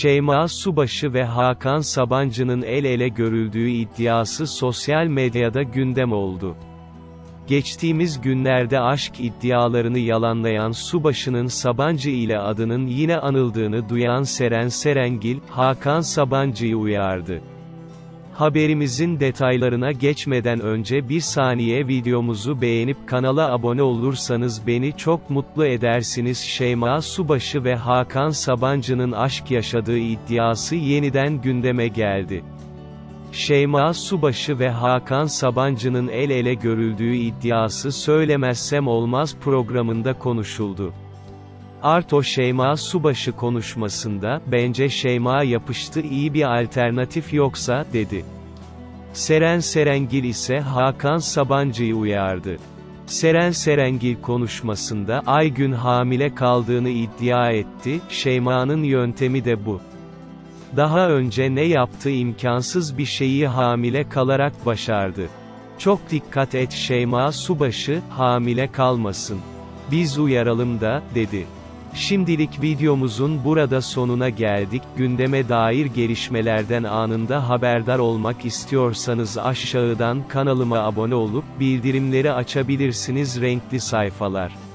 Şeyma Subaşı ve Hakan Sabancı'nın el ele görüldüğü iddiası sosyal medyada gündem oldu. Geçtiğimiz günlerde aşk iddialarını yalanlayan Subaşı'nın Sabancı ile adının yine anıldığını duyan Seren Serengil, Hakan Sabancı'yı uyardı. Haberimizin detaylarına geçmeden önce bir saniye videomuzu beğenip kanala abone olursanız beni çok mutlu edersiniz. Şeyma Subaşı ve Hakan Sabancı'nın aşk yaşadığı iddiası yeniden gündeme geldi. Şeyma Subaşı ve Hakan Sabancı'nın el ele görüldüğü iddiası Söylemezsem Olmaz programında konuşuldu. Arto Şeyma Subaşı konuşmasında, "Bence Şeyma yapıştı, iyi bir alternatif yoksa," dedi. Seren Serengil ise Hakan Sabancı'yı uyardı. Seren Serengil konuşmasında, Aygün hamile kaldığını iddia etti, "Şeyma'nın yöntemi de bu. Daha önce ne yaptı? İmkansız bir şeyi hamile kalarak başardı. Çok dikkat et Şeyma Subaşı, hamile kalmasın. Biz uyaralım da," dedi. Şimdilik videomuzun burada sonuna geldik. Gündeme dair gelişmelerden anında haberdar olmak istiyorsanız aşağıdan kanalıma abone olup bildirimleri açabilirsiniz. Renkli Sayfalar.